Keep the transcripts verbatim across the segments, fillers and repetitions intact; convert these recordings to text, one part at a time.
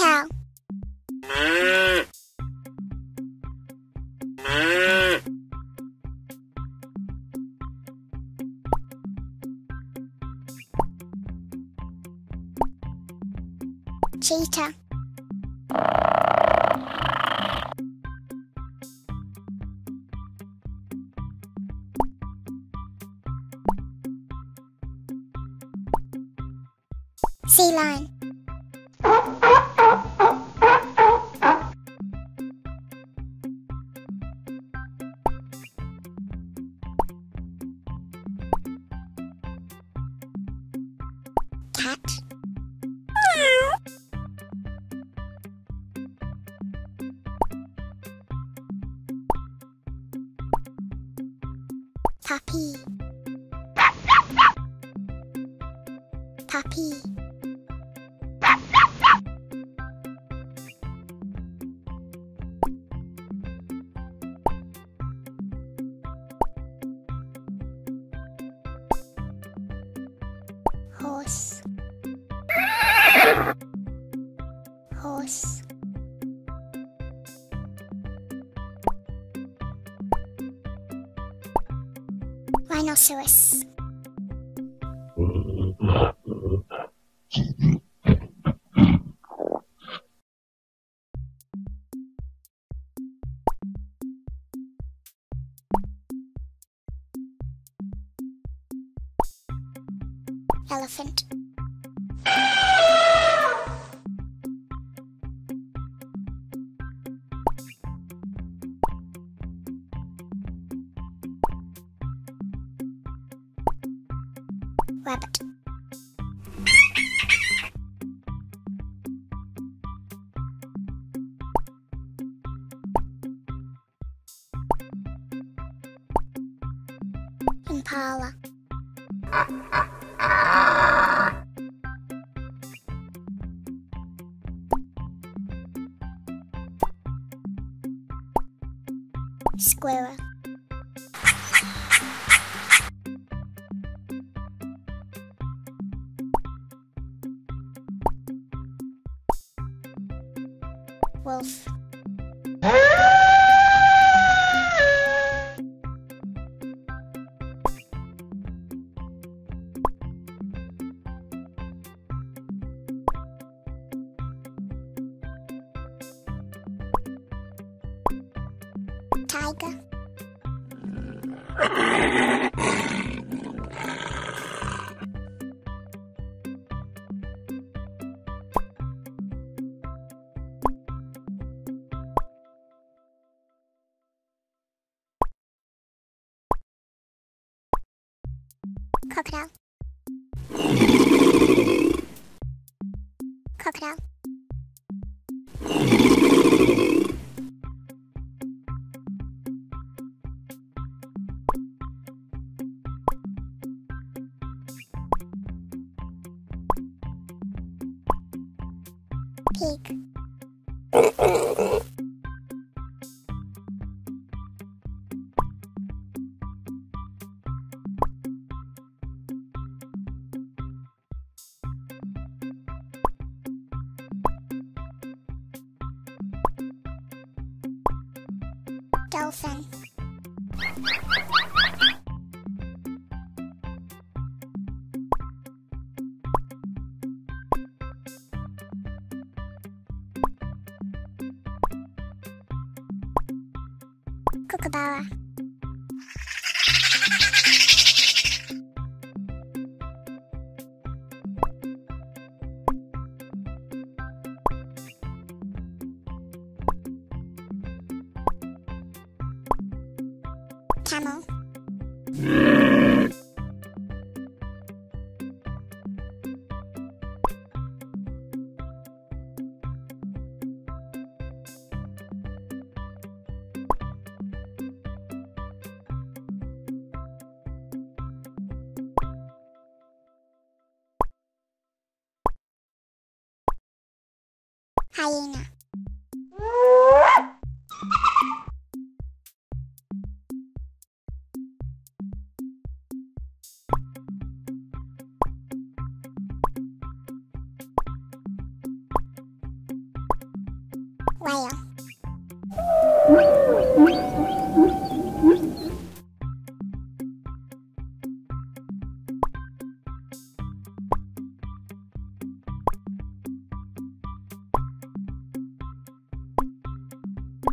cow. Cheetah. Sea lion. Cat. Puppy. Puppy. Horse. Horse. Rhinoceros. Elephant. Rabbit. Impala. Squirrel. Wolf. Tiger. Crocodile. Crocodile. Pig. Dolphin. Kookaburra. Camel. Hyena.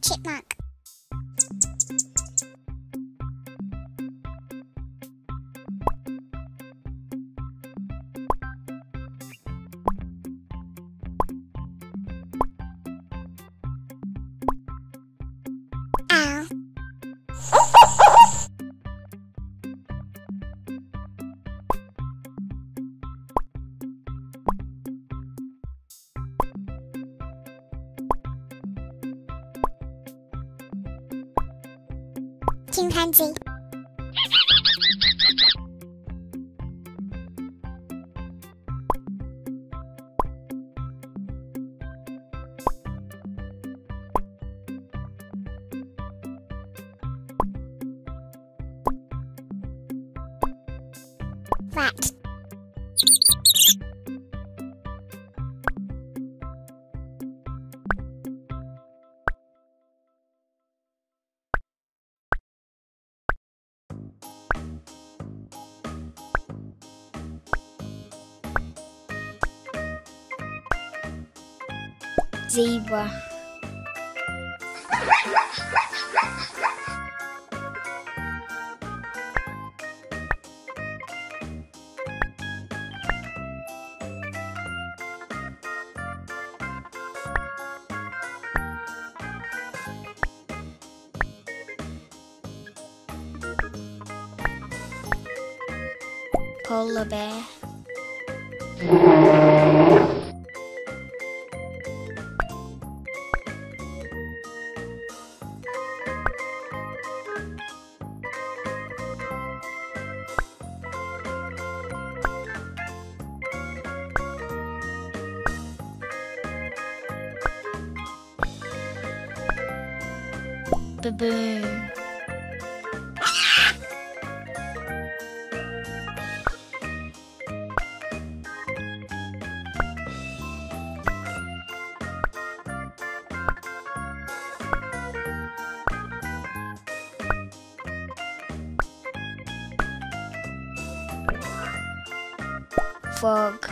Chipmunk. Chimpanzee. Rat. Zebra. Polar bear. Baboon. Frog.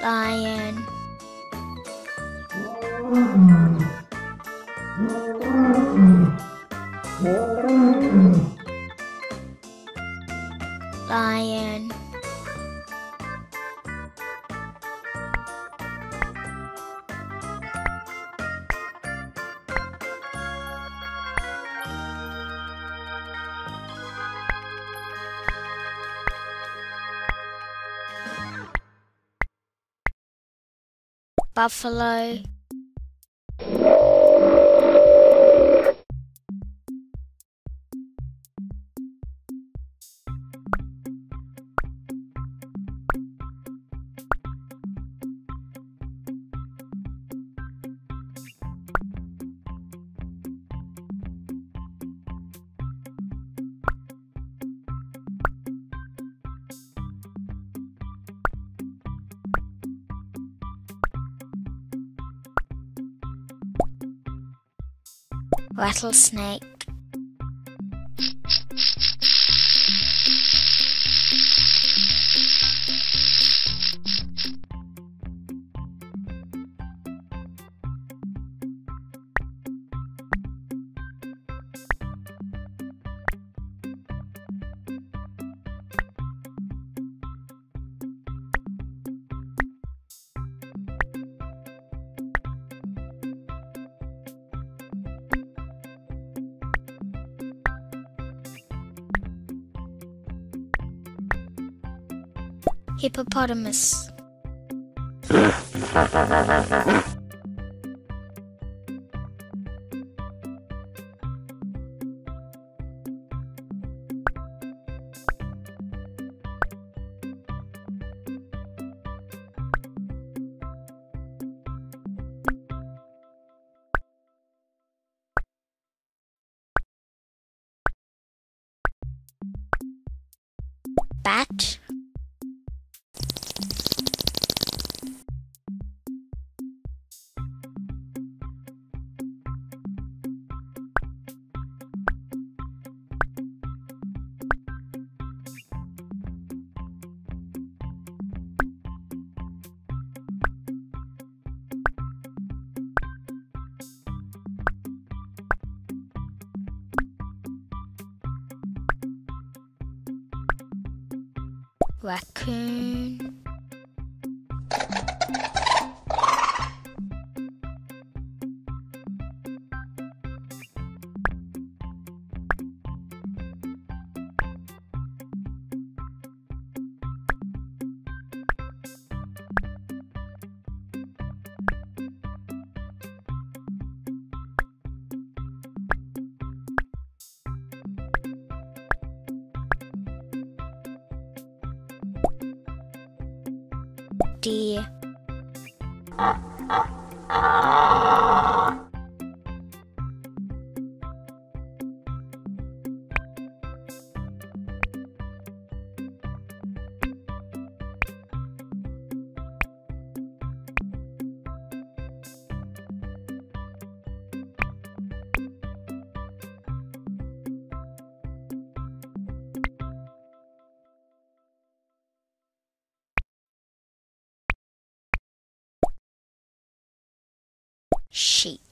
Lion. Lion. Buffalo. Rattlesnake. Hippopotamus. bat. Raccoon. D. Sheep.